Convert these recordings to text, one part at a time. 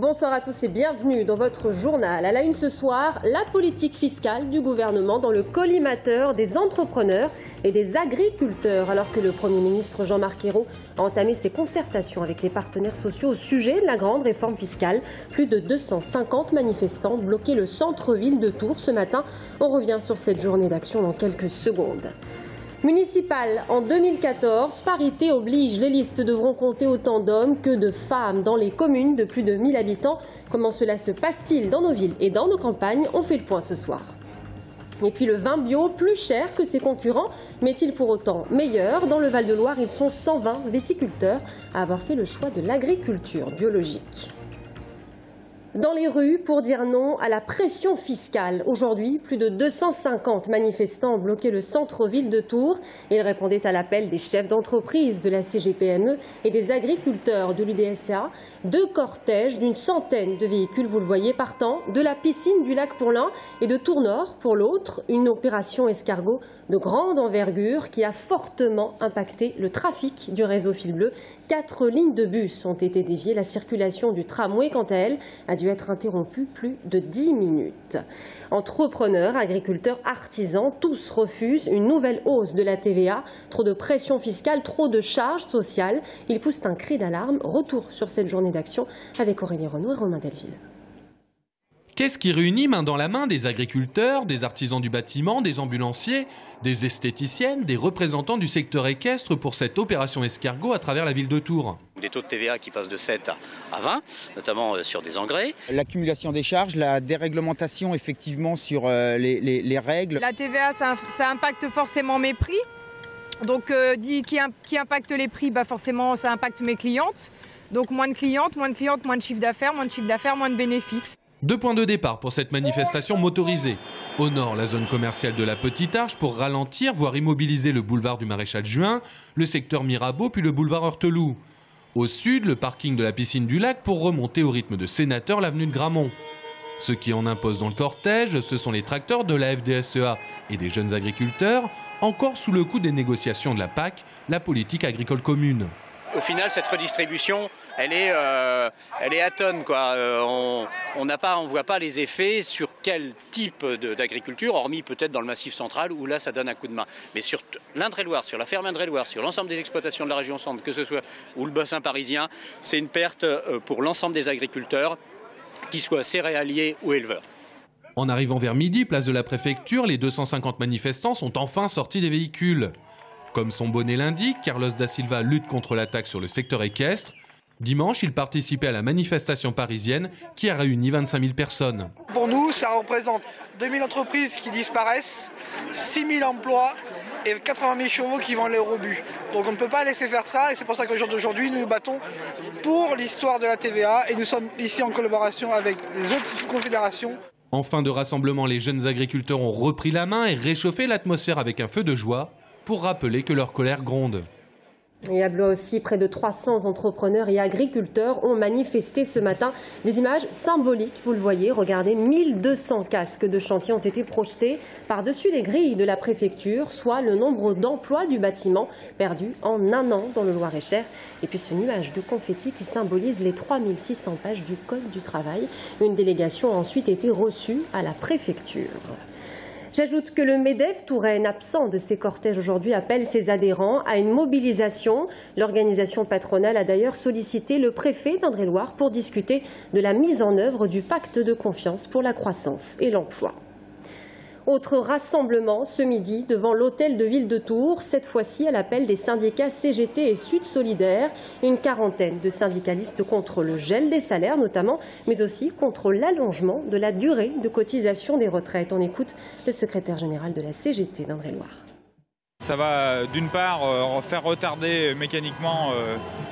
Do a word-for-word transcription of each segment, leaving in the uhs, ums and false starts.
Bonsoir à tous et bienvenue dans votre journal. À la une ce soir, la politique fiscale du gouvernement dans le collimateur des entrepreneurs et des agriculteurs. Alors que le Premier ministre Jean-Marc Ayrault a entamé ses concertations avec les partenaires sociaux au sujet de la grande réforme fiscale, plus de deux cent cinquante manifestants bloquaient le centre-ville de Tours ce matin. On revient sur cette journée d'action dans quelques secondes. Municipale en deux mille quatorze, parité oblige. Les listes devront compter autant d'hommes que de femmes dans les communes de plus de mille habitants. Comment cela se passe-t-il dans nos villes et dans nos campagnes? On fait le point ce soir. Et puis le vin bio, plus cher que ses concurrents, mais est-il pour autant meilleur? Dans le Val de Loire, ils sont cent vingt viticulteurs à avoir fait le choix de l'agriculture biologique. Dans les rues pour dire non à la pression fiscale. Aujourd'hui, plus de deux cent cinquante manifestants ont bloqué le centre-ville de Tours. Ils répondaient à l'appel des chefs d'entreprise de la C G P M E et des agriculteurs de l'U D S E A. Deux cortèges d'une centaine de véhicules, vous le voyez, partant de la piscine du lac pour l'un et de Tours-Nord pour l'autre. Une opération escargot de grande envergure qui a fortement impacté le trafic du réseau fil bleu. Quatre lignes de bus ont été déviées. La circulation du tramway, quant à elle, a dû être interrompu plus de dix minutes. Entrepreneurs, agriculteurs, artisans, tous refusent une nouvelle hausse de la T V A. Trop de pression fiscale, trop de charges sociales. Ils poussent un cri d'alarme. Retour sur cette journée d'action avec Aurélie Renaud et Romain Delville. Qu'est-ce qui réunit main dans la main des agriculteurs, des artisans du bâtiment, des ambulanciers, des esthéticiennes, des représentants du secteur équestre pour cette opération escargot à travers la ville de Tours? Des taux de T V A qui passent de sept à vingt, notamment sur des engrais. L'accumulation des charges, la déréglementation effectivement sur les, les, les règles. La T V A, ça, ça impacte forcément mes prix. Donc euh, dit, qui, qui impacte les prix, bah forcément ça impacte mes clientes. Donc moins de clientes, moins de clientes, moins de chiffre d'affaires, moins de chiffre d'affaires, moins de bénéfices. Deux points de départ pour cette manifestation motorisée. Au nord, la zone commerciale de la Petite Arche pour ralentir, voire immobiliser le boulevard du Maréchal Juin, le secteur Mirabeau puis le boulevard Heurteloup. Au sud, le parking de la piscine du lac pour remonter au rythme de sénateur l'avenue de Grammont. Ceux qui en imposent dans le cortège, ce sont les tracteurs de la F D S E A et des jeunes agriculteurs, encore sous le coup des négociations de la P A C, la politique agricole commune. Au final, cette redistribution, elle est, euh, elle est à tonnes, quoi. Euh, on on n'a pas, on voit pas les effets sur quel type d'agriculture, hormis peut-être dans le Massif central où là, ça donne un coup de main. Mais sur l'Indre-et-Loire, sur la ferme Indre-et-Loire, sur l'ensemble des exploitations de la région centre, que ce soit ou le bassin parisien, c'est une perte pour l'ensemble des agriculteurs, qu'ils soient céréaliers ou éleveurs. En arrivant vers midi, place de la préfecture, les deux cent cinquante manifestants sont enfin sortis des véhicules. Comme son bonnet l'indique, Carlos da Silva lutte contre l'attaque sur le secteur équestre. Dimanche, il participait à la manifestation parisienne qui a réuni vingt-cinq mille personnes. Pour nous, ça représente deux mille entreprises qui disparaissent, six mille emplois et quatre-vingt mille chevaux qui vont aller au rebut. Donc on ne peut pas laisser faire ça et c'est pour ça qu'au jour d'aujourd'hui, nous nous battons pour l'histoire de la T V A et nous sommes ici en collaboration avec les autres confédérations. En fin de rassemblement, les jeunes agriculteurs ont repris la main et réchauffé l'atmosphère avec un feu de joie, pour rappeler que leur colère gronde. Et à Blois aussi, près de trois cents entrepreneurs et agriculteurs ont manifesté ce matin. Des images symboliques, vous le voyez, regardez, mille deux cents casques de chantier ont été projetés par-dessus les grilles de la préfecture, soit le nombre d'emplois du bâtiment perdus en un an dans le Loir-et-Cher. Et puis ce nuage de confettis qui symbolise les trois mille six cents pages du Code du travail. Une délégation a ensuite été reçue à la préfecture. J'ajoute que le MEDEF Touraine, absent de ses cortèges aujourd'hui, appelle ses adhérents à une mobilisation. L'organisation patronale a d'ailleurs sollicité le préfet d'Indre-et-Loire pour discuter de la mise en œuvre du pacte de confiance pour la croissance et l'emploi. Autre rassemblement ce midi devant l'hôtel de ville de Tours, cette fois-ci à l'appel des syndicats C G T et Sud Solidaire. Une quarantaine de syndicalistes contre le gel des salaires notamment, mais aussi contre l'allongement de la durée de cotisation des retraites. On écoute le secrétaire général de la C G T d'Indre-et-Loire. Ça va d'une part faire retarder mécaniquement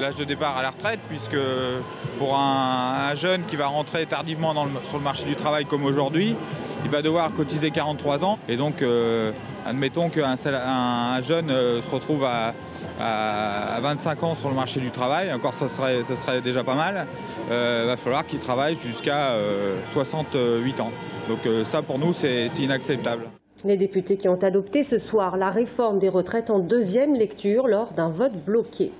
l'âge de départ à la retraite, puisque pour un jeune qui va rentrer tardivement dans le, sur le marché du travail comme aujourd'hui, il va devoir cotiser quarante-trois ans. Et donc, euh, admettons qu'un un jeune se retrouve à, à vingt-cinq ans sur le marché du travail, encore ça serait, ça serait déjà pas mal, euh, il va falloir qu'il travaille jusqu'à euh, soixante-huit ans. Donc euh, ça pour nous c'est inacceptable. Les députés qui ont adopté ce soir la réforme des retraites en deuxième lecture lors d'un vote bloqué.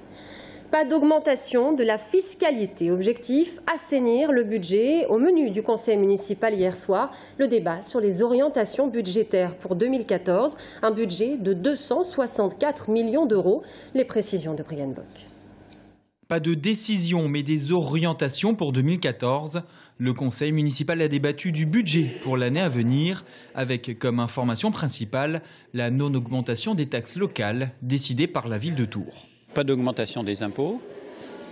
Pas d'augmentation de la fiscalité. Objectif, assainir le budget. Au menu du conseil municipal hier soir, le débat sur les orientations budgétaires pour deux mille quatorze. Un budget de deux cent soixante-quatre millions d'euros. Les précisions de Brian Bock. Pas de décision, mais des orientations pour deux mille quatorze. Le conseil municipal a débattu du budget pour l'année à venir, avec comme information principale la non-augmentation des taxes locales décidée par la ville de Tours. Pas d'augmentation des impôts,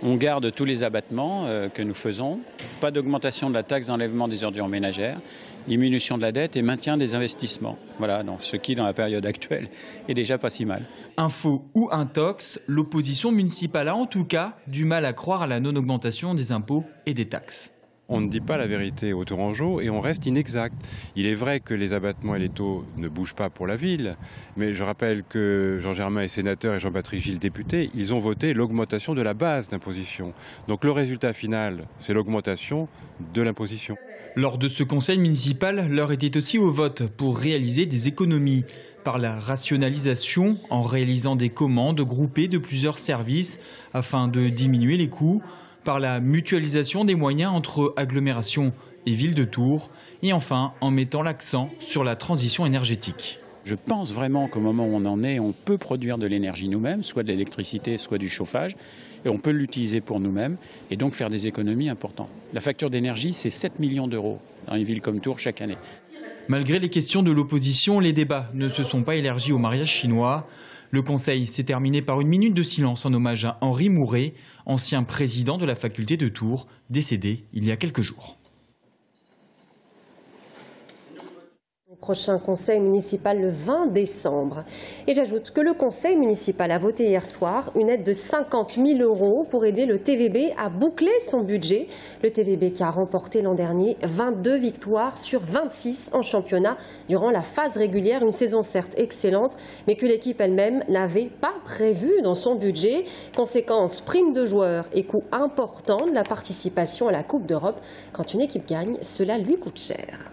on garde tous les abattements que nous faisons, pas d'augmentation de la taxe d'enlèvement des ordures ménagères, diminution de la dette et maintien des investissements. Voilà, donc ce qui, dans la période actuelle, est déjà pas si mal. Info ou intox, l'opposition municipale a en tout cas du mal à croire à la non-augmentation des impôts et des taxes. On ne dit pas la vérité aux Tourangeaux et on reste inexact. Il est vrai que les abattements et les taux ne bougent pas pour la ville, mais je rappelle que Jean-Germain est sénateur et Jean-Patrick Gilles député, ils ont voté l'augmentation de la base d'imposition. Donc le résultat final, c'est l'augmentation de l'imposition. Lors de ce conseil municipal, l'heure était aussi au vote pour réaliser des économies. Par la rationalisation, en réalisant des commandes groupées de plusieurs services afin de diminuer les coûts, par la mutualisation des moyens entre agglomération et ville de Tours, et enfin en mettant l'accent sur la transition énergétique. Je pense vraiment qu'au moment où on en est, on peut produire de l'énergie nous-mêmes, soit de l'électricité, soit du chauffage, et on peut l'utiliser pour nous-mêmes, et donc faire des économies importantes. La facture d'énergie, c'est sept millions d'euros dans une ville comme Tours chaque année. Malgré les questions de l'opposition, les débats ne se sont pas élargis au mariage chinois. Le conseil s'est terminé par une minute de silence en hommage à Henri Mouret, ancien président de la faculté de Tours, décédé il y a quelques jours. Prochain conseil municipal le vingt décembre. Et j'ajoute que le conseil municipal a voté hier soir une aide de cinquante mille euros pour aider le T V B à boucler son budget. Le T V B qui a remporté l'an dernier vingt-deux victoires sur vingt-six en championnat durant la phase régulière. Une saison certes excellente, mais que l'équipe elle-même n'avait pas prévue dans son budget. Conséquence, prime de joueurs et coût important de la participation à la Coupe d'Europe. Quand une équipe gagne, cela lui coûte cher.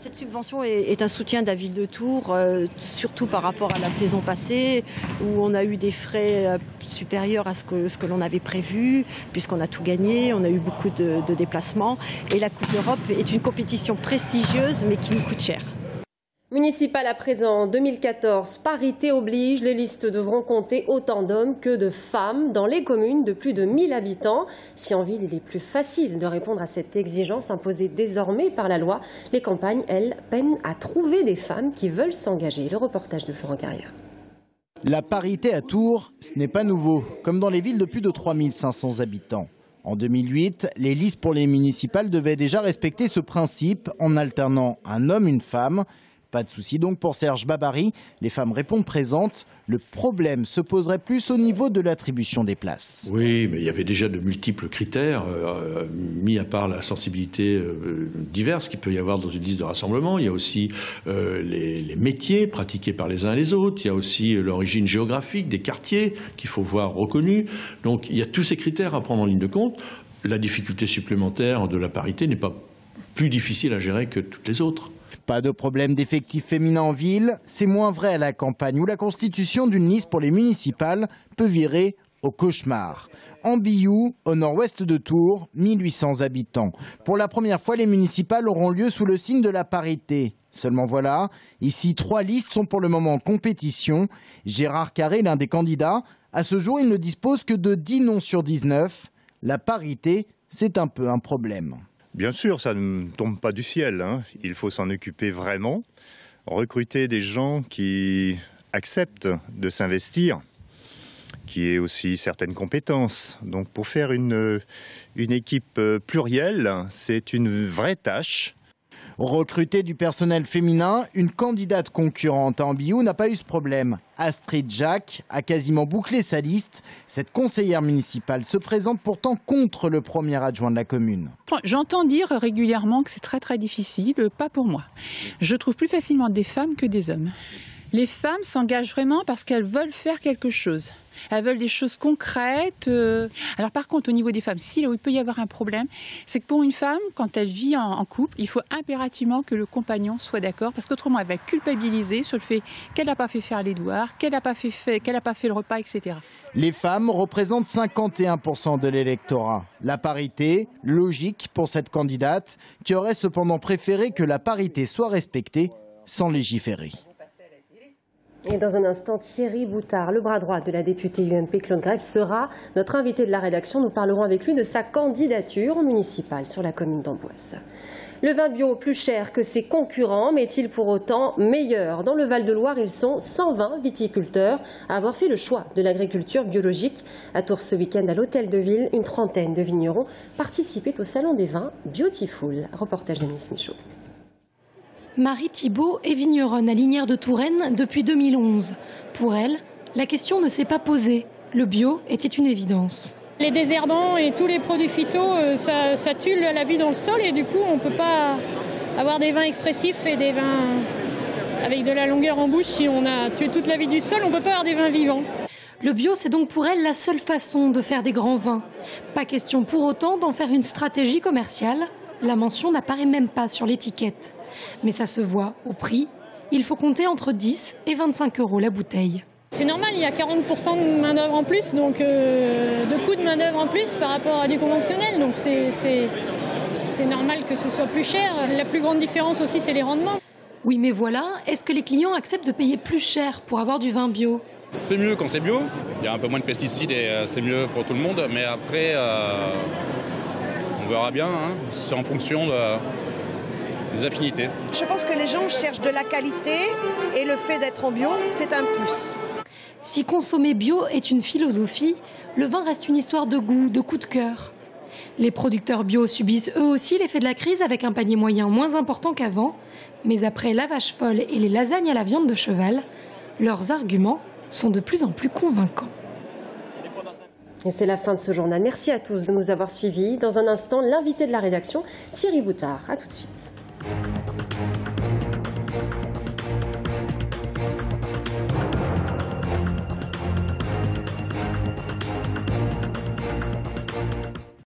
Cette subvention est un soutien de la ville de Tours, euh, surtout par rapport à la saison passée, où on a eu des frais euh, supérieurs à ce que, ce que l'on avait prévu, puisqu'on a tout gagné, on a eu beaucoup de, de déplacements. Et la Coupe d'Europe est une compétition prestigieuse, mais qui nous coûte cher. Municipal à présent, deux mille quatorze, parité oblige, les listes devront compter autant d'hommes que de femmes dans les communes de plus de mille habitants. Si en ville, il est plus facile de répondre à cette exigence imposée désormais par la loi, les campagnes, elles, peinent à trouver des femmes qui veulent s'engager. Le reportage de Florent Carrière. La parité à Tours, ce n'est pas nouveau, comme dans les villes de plus de trois mille cinq cents habitants. En deux mille huit, les listes pour les municipales devaient déjà respecter ce principe en alternant un homme, une femme. Pas de souci donc pour Serge Babary, les femmes répondent présentes. Le problème se poserait plus au niveau de l'attribution des places. Oui, mais il y avait déjà de multiples critères, euh, mis à part la sensibilité euh, diverse qu'il peut y avoir dans une liste de rassemblement. Il y a aussi euh, les, les métiers pratiqués par les uns et les autres. Il y a aussi l'origine géographique des quartiers qu'il faut voir reconnus. Donc il y a tous ces critères à prendre en ligne de compte. La difficulté supplémentaire de la parité n'est pas plus difficile à gérer que toutes les autres. Pas de problème d'effectifs féminins en ville, c'est moins vrai à la campagne où la constitution d'une liste pour les municipales peut virer au cauchemar. En Biou, au nord-ouest de Tours, mille huit cents habitants. Pour la première fois, les municipales auront lieu sous le signe de la parité. Seulement voilà, ici trois listes sont pour le moment en compétition. Gérard Carré, l'un des candidats, à ce jour il ne dispose que de dix noms sur dix-neuf. La parité, c'est un peu un problème. Bien sûr, ça ne tombe pas du ciel, hein. Il faut s'en occuper vraiment, recruter des gens qui acceptent de s'investir, qui aient aussi certaines compétences. Donc pour faire une, une équipe plurielle, c'est une vraie tâche. Recruter du personnel féminin, une candidate concurrente à Ambiou n'a pas eu ce problème. Astrid Jack a quasiment bouclé sa liste. Cette conseillère municipale se présente pourtant contre le premier adjoint de la commune. J'entends dire régulièrement que c'est très très difficile, pas pour moi. Je trouve plus facilement des femmes que des hommes. Les femmes s'engagent vraiment parce qu'elles veulent faire quelque chose. Elles veulent des choses concrètes. Alors par contre, au niveau des femmes, si là où il peut y avoir un problème, c'est que pour une femme, quand elle vit en, en couple, il faut impérativement que le compagnon soit d'accord, parce qu'autrement, elle va culpabiliser sur le fait qu'elle n'a pas fait faire les devoirs, qu'elle n'a pas fait, fait, qu'elle n'a pas fait le repas, et cetera. Les femmes représentent cinquante et un pour cent de l'électorat. La parité, logique pour cette candidate, qui aurait cependant préféré que la parité soit respectée sans légiférer. Et dans un instant, Thierry Boutard, le bras droit de la députée U M P Clongrève, sera notre invité de la rédaction. Nous parlerons avec lui de sa candidature municipale sur la commune d'Amboise. Le vin bio plus cher que ses concurrents, mais est-il pour autant meilleur? Dans le Val de Loire, ils sont cent vingt viticulteurs à avoir fait le choix de l'agriculture biologique. À Tours ce week-end, à l'Hôtel de Ville, une trentaine de vignerons participaient au Salon des vins Beautiful. Reportage d'Anis Michaud. Marie Thibault est vigneronne à Lignière de Touraine depuis deux mille onze. Pour elle, la question ne s'est pas posée. Le bio était une évidence. Les désherbants et tous les produits phyto, ça, ça tue la vie dans le sol et du coup, on ne peut pas avoir des vins expressifs et des vins avec de la longueur en bouche. Si on a tué toute la vie du sol, on ne peut pas avoir des vins vivants. Le bio, c'est donc pour elle la seule façon de faire des grands vins. Pas question pour autant d'en faire une stratégie commerciale. La mention n'apparaît même pas sur l'étiquette. Mais ça se voit au prix. Il faut compter entre dix et vingt-cinq euros la bouteille. C'est normal, il y a quarante pour cent de main d'œuvre en plus, donc euh, de coûts de main d'œuvre en plus par rapport à du conventionnel. Donc c'est normal que ce soit plus cher. La plus grande différence aussi, c'est les rendements. Oui, mais voilà, est-ce que les clients acceptent de payer plus cher pour avoir du vin bio? C'est mieux quand c'est bio. Il y a un peu moins de pesticides et c'est mieux pour tout le monde. Mais après, euh, on verra bien. Hein. C'est en fonction de... des affinités. Je pense que les gens cherchent de la qualité et le fait d'être en bio, c'est un plus. Si consommer bio est une philosophie, le vin reste une histoire de goût, de coup de cœur. Les producteurs bio subissent eux aussi l'effet de la crise avec un panier moyen moins important qu'avant. Mais après la vache folle et les lasagnes à la viande de cheval, leurs arguments sont de plus en plus convaincants. Et c'est la fin de ce journal. Merci à tous de nous avoir suivis. Dans un instant, l'invité de la rédaction, Thierry Boutard. À tout de suite. Thank you.